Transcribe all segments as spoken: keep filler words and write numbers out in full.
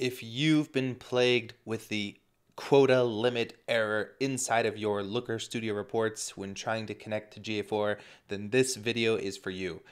if you've been plagued with the quota limit error inside of your Looker Studio reports when trying to connect to G A four, then this video is for you.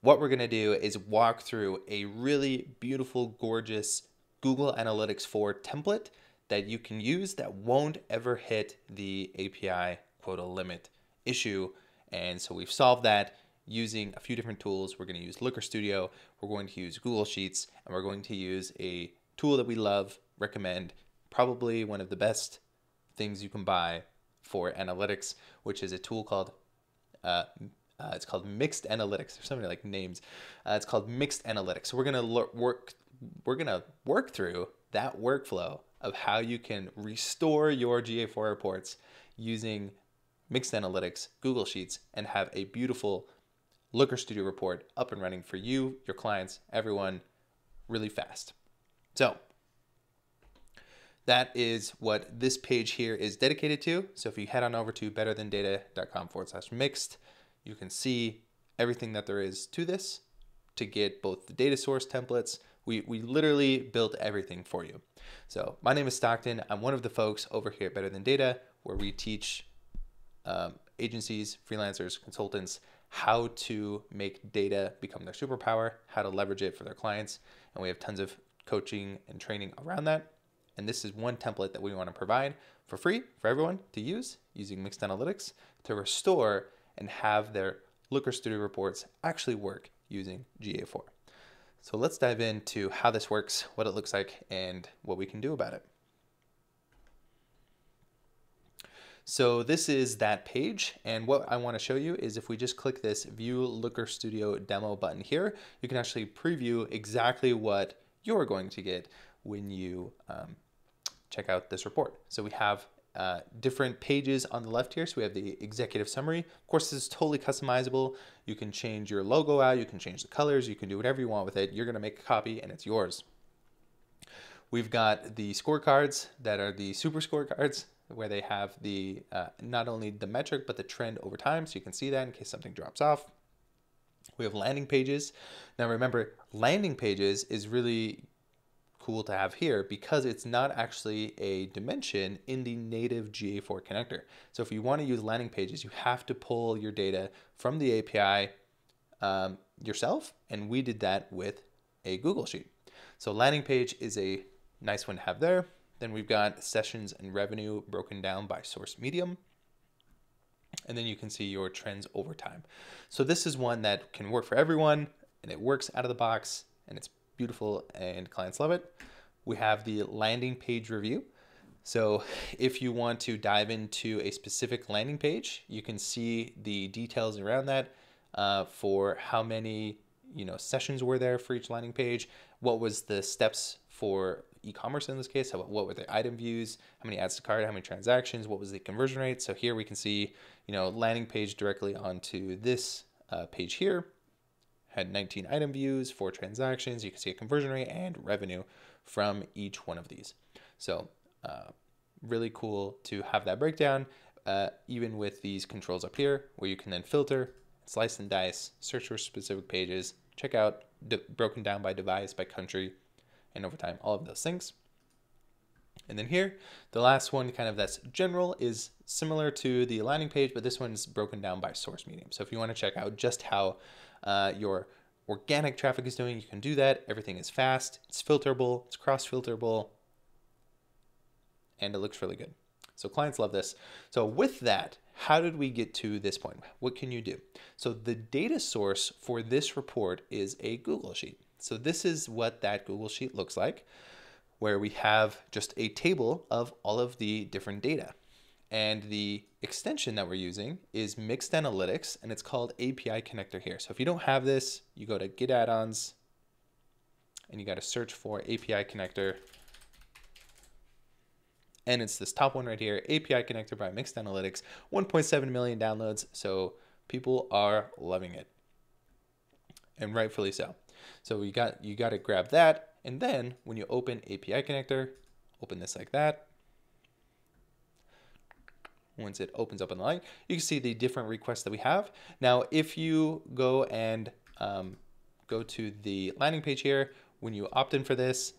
What we're gonna do is walk through a really beautiful, gorgeous Google Analytics four template that you can use that won't ever hit the A P I quota limit issue. And so we've solved that using a few different tools. We're gonna use Looker Studio, we're going to use Google Sheets, and we're going to use a tool that we love, recommend, probably one of the best things you can buy for analytics, which is a tool called, uh, uh, it's called Mixed Analytics. There's so many like names. Uh, it's called Mixed Analytics. So we're gonna work, we're gonna work through that workflow of how you can restore your G A four reports using Mixed Analytics, Google Sheets, and have a beautiful Looker Studio report up and running for you, your clients, everyone, really fast. So that is what this page here is dedicated to. So if you head on over to betterthandata.com forward slash mixed, you can see everything that there is to this to get both the data source templates. We, we literally built everything for you. So my name is Stockton. I'm one of the folks over here at Better Than Data, where we teach um, agencies, freelancers, consultants, how to make data become their superpower, how to leverage it for their clients. And we have tons of coaching and training around that. And this is one template that we want to provide for free for everyone to use using Mixed Analytics to restore and have their Looker Studio reports actually work using G A four. So let's dive into how this works, what it looks like, and what we can do about it. So this is that page, and what I want to show you is if we just click this View Looker Studio Demo button here, you can actually preview exactly what you're going to get when you um, check out this report. So we have uh, different pages on the left here. So we have the executive summary. Of course, this is totally customizable. You can change your logo out, you can change the colors, you can do whatever you want with it. You're gonna make a copy and it's yours. We've got the scorecards that are the super scorecards where they have the uh, not only the metric, but the trend over time. So you can see that in case something drops off. We have landing pages. Now remember, landing pages is really cool to have here because it's not actually a dimension in the native G A four connector. So if you want to use landing pages, you have to pull your data from the A P I um, yourself, and we did that with a Google Sheet. So landing page is a nice one to have there. Then we've got sessions and revenue broken down by source medium. And then you can see your trends over time. So this is one that can work for everyone, and it works out of the box, and it's beautiful and clients love it. We have the landing page review. So if you want to dive into a specific landing page, you can see the details around that uh, for how many you know sessions were there for each landing page, what was the steps for e-commerce in this case, how, what were the item views, how many adds to cart, how many transactions, what was the conversion rate. So here we can see you know landing page directly onto this uh, page here. Had nineteen item views, four transactions. You can see a conversion rate and revenue from each one of these. So uh, really cool to have that breakdown, uh, even with these controls up here, where you can then filter, slice and dice, search for specific pages, check out broken down by device, by country, and over time, all of those things. And then here, the last one kind of that's general is similar to the landing page, but this one's broken down by source medium. So if you want to check out just how uh, your organic traffic is doing, you can do that. Everything is fast, it's filterable, it's cross-filterable, and it looks really good. So clients love this. So with that, how did we get to this point? What can you do? So the data source for this report is a Google Sheet. So this is what that Google Sheet looks like, where we have just a table of all of the different data. And the extension that we're using is Mixed Analytics, and it's called A P I Connector here. So if you don't have this, you go to Get Add-ons, and you got to search for A P I Connector. And it's this top one right here, A P I Connector by Mixed Analytics, one point seven million downloads. So people are loving it, and rightfully so. So you got, you got to grab that. And then when you open A P I Connector, open this like that. Once it opens up on the line, you can see the different requests that we have. Now, if you go and um, go to the landing page here, when you opt in for this,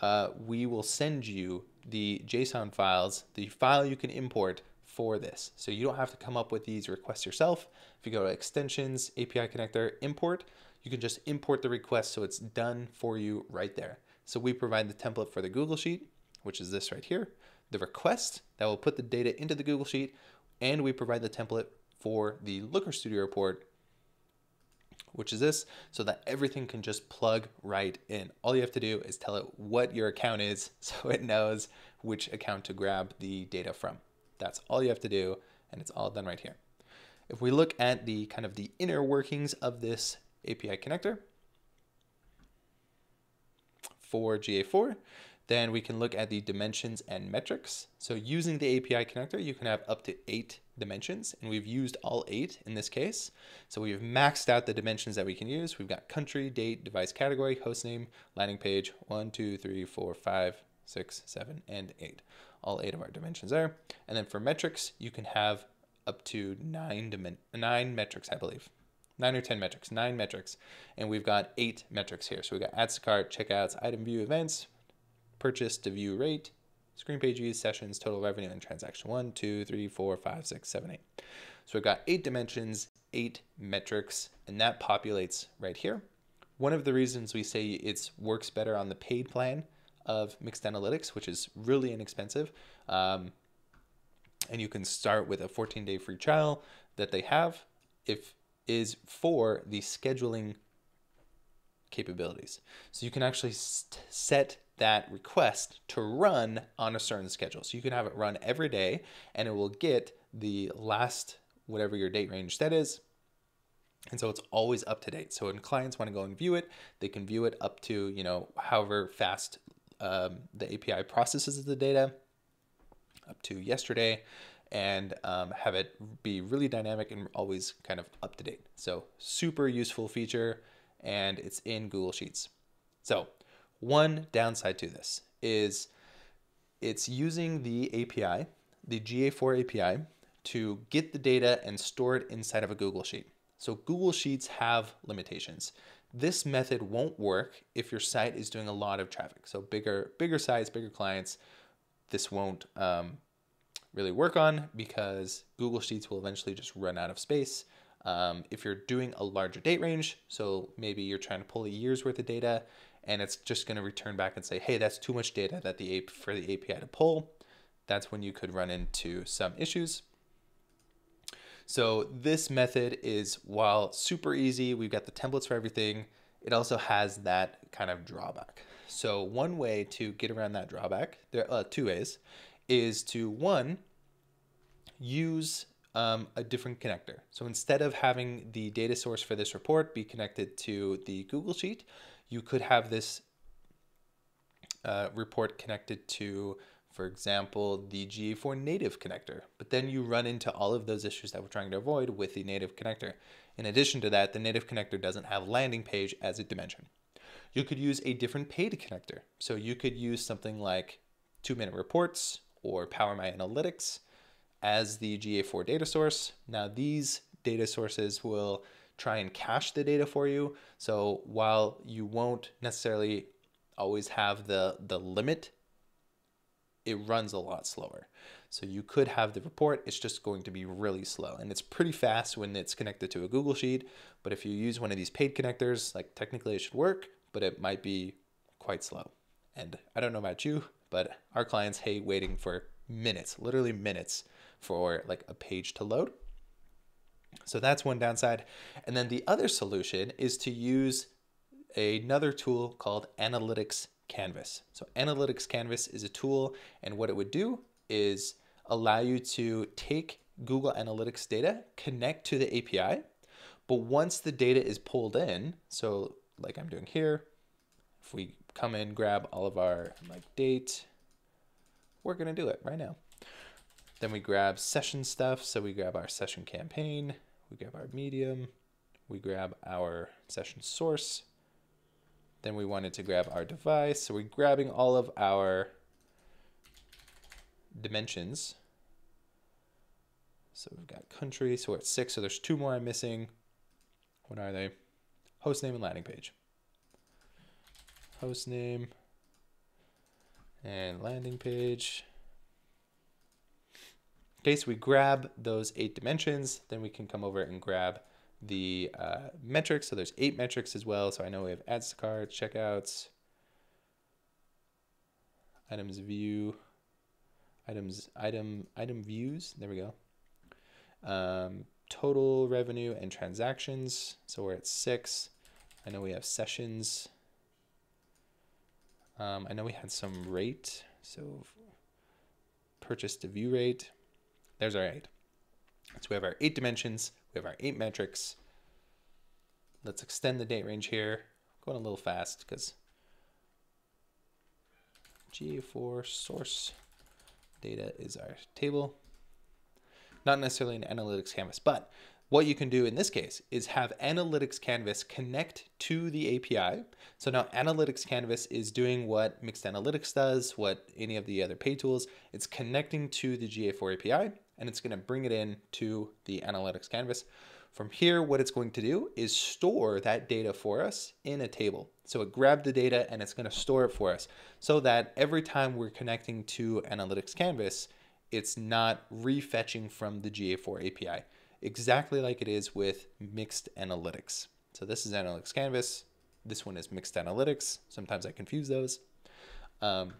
uh, we will send you the JSON files, the file you can import for this. So you don't have to come up with these requests yourself. If you go to extensions, A P I Connector, import, you can just import the request so it's done for you right there. So we provide the template for the Google Sheet, which is this right here, the request that will put the data into the Google Sheet, and we provide the template for the Looker Studio report, which is this, so that everything can just plug right in. All you have to do is tell it what your account is so it knows which account to grab the data from. That's all you have to do, and it's all done right here. If we look at the kind of the inner workings of this A P I connector for G A four, then we can look at the dimensions and metrics. So using the A P I connector, you can have up to eight dimensions, and we've used all eight in this case. So we've maxed out the dimensions that we can use. We've got country, date, device category, hostname, landing page, one, two, three, four, five, six, seven, and eight. All eight of our dimensions there. And then for metrics, you can have up to nine, nine metrics, I believe. Nine or ten metrics, nine metrics. And we've got eight metrics here. So we've got adds to cart, checkouts, item view events, purchase to view rate, screen page views, sessions, total revenue, and transaction. One, two, three, four, five, six, seven, eight. So we've got eight dimensions, eight metrics, and that populates right here. One of the reasons we say it works better on the paid plan of Mixed Analytics, which is really inexpensive, um, and you can start with a fourteen day free trial that they have, if is for the scheduling capabilities. So you can actually set that request to run on a certain schedule. So you can have it run every day and it will get the last, whatever your date range that is. And so it's always up to date. So when clients want to go and view it, they can view it up to, you know, however fast um, the A P I processes the data up to yesterday, and um, have it be really dynamic and always kind of up to date. So super useful feature, and it's in Google Sheets. So one downside to this is it's using the A P I, the G A four A P I, to get the data and store it inside of a Google Sheet. So Google Sheets have limitations. This method won't work if your site is doing a lot of traffic. So bigger, bigger sites, bigger clients, this won't um, really work on, because Google Sheets will eventually just run out of space. Um, if you're doing a larger date range, so maybe you're trying to pull a year's worth of data, and it's just going to return back and say, hey, that's too much data that the app for the A P I to pull. That's when you could run into some issues. So this method is, while super easy, we've got the templates for everything, it also has that kind of drawback. So one way to get around that drawback, there are uh, two ways, is to, one, use um, a different connector. So instead of having the data source for this report be connected to the Google Sheet, you could have this uh, report connected to, for example, the G A four native connector, but then you run into all of those issues that we're trying to avoid with the native connector. In addition to that, the native connector doesn't have landing page as a dimension. You could use a different paid connector. So you could use something like two-minute reports or PowerMyAnalytics as the G A four data source. Now these data sources will try and cache the data for you. So while you won't necessarily always have the, the limit, it runs a lot slower. So you could have the report, it's just going to be really slow. And it's pretty fast when it's connected to a Google Sheet, but if you use one of these paid connectors, like technically it should work, but it might be quite slow. And I don't know about you, but our clients hate waiting for minutes, literally minutes, for like a page to load. So that's one downside. And then the other solution is to use another tool called Analytics Canvas. So Analytics Canvas is a tool, and what it would do is allow you to take Google Analytics data, connect to the A P I, but once the data is pulled in, so like I'm doing here, if we come in, grab all of our like date, we're gonna do it right now. Then we grab session stuff, so we grab our session campaign, we grab our medium, we grab our session source, then we wanted to grab our device. So we're grabbing all of our dimensions. So we've got country, so we're at six, so there's two more I'm missing. What are they? Hostname and landing page. Hostname and landing page. Okay, so we grab those eight dimensions, then we can come over and grab the uh, metrics. So there's eight metrics as well. So I know we have adds to cart, checkouts, items view, items, item, item views. There we go. Um, total revenue and transactions. So we're at six. I know we have sessions. Um, I know we had some rate. So purchase to view rate. There's our eight. So we have our eight dimensions. We have our eight metrics. Let's extend the date range here. Going a little fast because G A four source data is our table. Not necessarily an Analytics Canvas, but what you can do in this case is have Analytics Canvas connect to the A P I. So now Analytics Canvas is doing what Mixed Analytics does, what any of the other pay tools. It's connecting to the G A four A P I, and it's going to bring it in to the Analytics Canvas. From here, what it's going to do is store that data for us in a table. So it grabbed the data and it's going to store it for us so that every time we're connecting to Analytics Canvas, it's not refetching from the G A four A P I, exactly like it is with Mixed Analytics. So this is Analytics Canvas. This one is Mixed Analytics. Sometimes I confuse those. Um,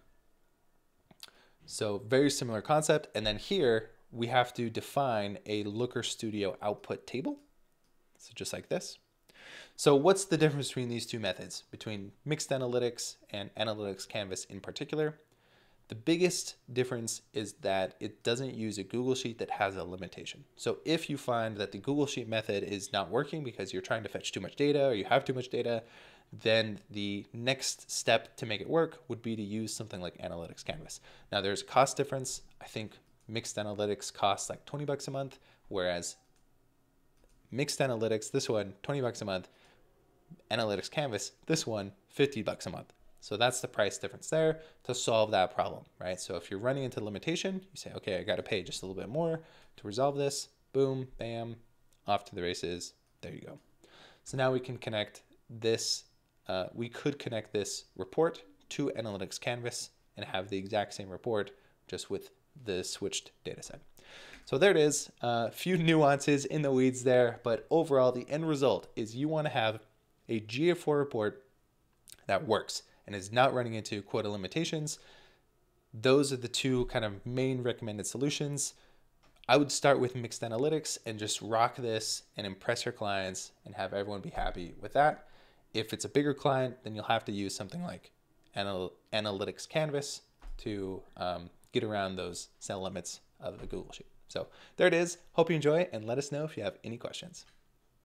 so very similar concept. And then here we have to define a Looker Studio output table. So just like this. So what's the difference between these two methods, between Mixed Analytics and Analytics Canvas in particular? The biggest difference is that it doesn't use a Google Sheet that has a limitation. So if you find that the Google Sheet method is not working because you're trying to fetch too much data or you have too much data, then the next step to make it work would be to use something like Analytics Canvas. Now there's a cost difference. I think Mixed Analytics costs like twenty bucks a month, whereas Mixed Analytics, this one, twenty bucks a month, Analytics Canvas, this one, fifty bucks a month. So that's the price difference there to solve that problem, right? So if you're running into limitation, you say, okay, I got to pay just a little bit more to resolve this. Boom, bam, off to the races. There you go. So now we can connect this. Uh, we could connect this report to Analytics Canvas and have the exact same report just with the switched data set. So there it is. A uh, few nuances in the weeds there, but overall the end result is you want to have a G A four report that works and is not running into quota limitations. Those are the two kind of main recommended solutions. I would start with Mixed Analytics and just rock this and impress your clients and have everyone be happy with that. If it's a bigger client, then you'll have to use something like Anal- Analytics Canvas to um, get around those cell limits of the Google Sheet. So there it is. Hope you enjoy and let us know if you have any questions.